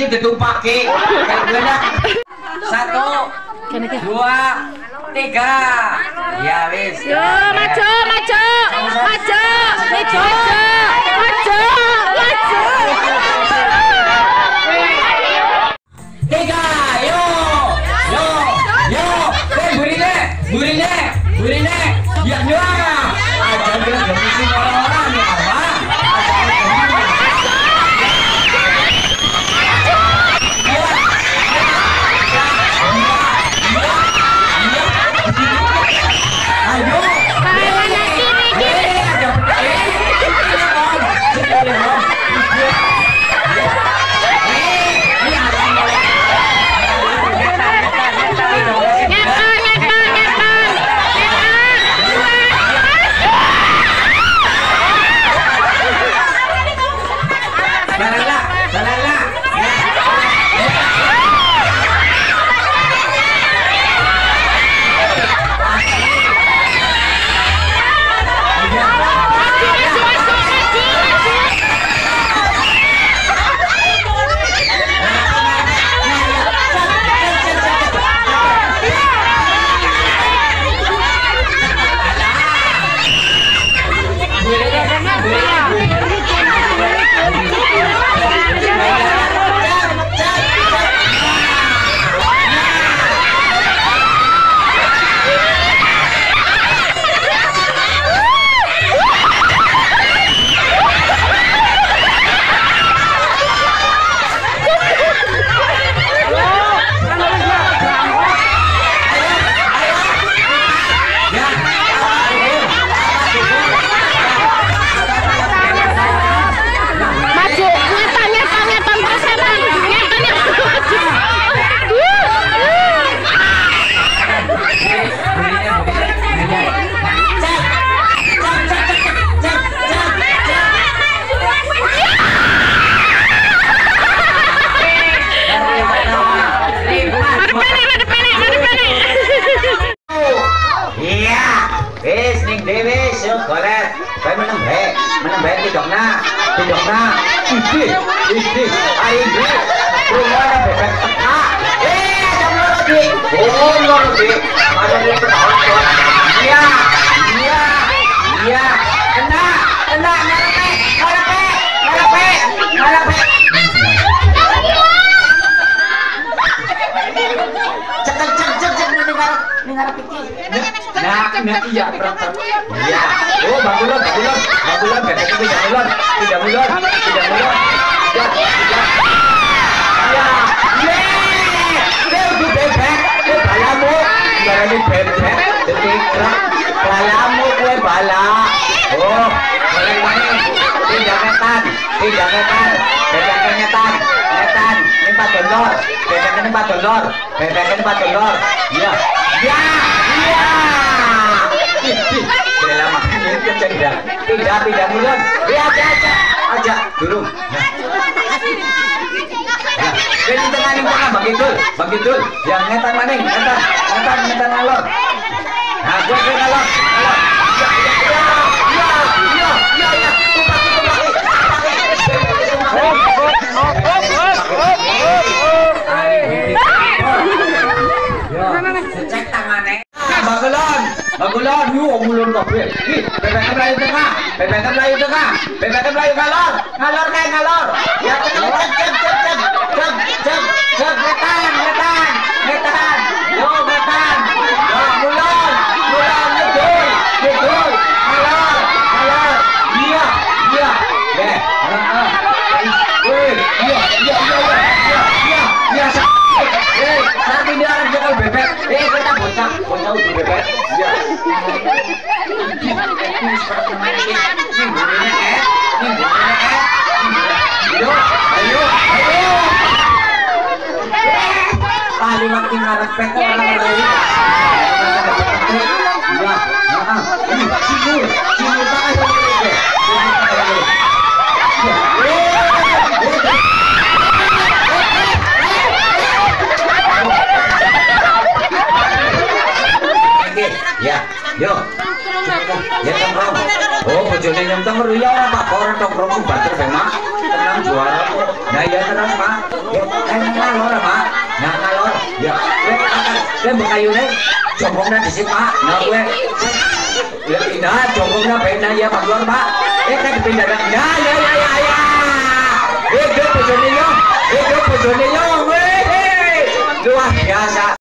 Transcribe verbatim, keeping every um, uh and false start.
wajib ditumpaki. Satu, dua, tiga. Ya wis. Yo maju, maju, maju, maju, maju, maju. Tiga, yo, yo, yo. Hey burine, burine, burine. Ya yo. Ajar kita bersih orang-orang ni apa? Ayo, ayo, ayo. jone yang tengah riau pak orang tongkrong sumbater memang tenang juara. Nah ya tenang pak, tenang ngalor pak, nah ngalor. Ya, saya berkayu nih, jongkongnya di sini pak, nah gue, ya pindah, jongkongnya pindah ya pak luar pak. Eh saya pindah dah, ya ya ya ya ya. Hidup jone yang, hidup jone yang, weh, luar biasa.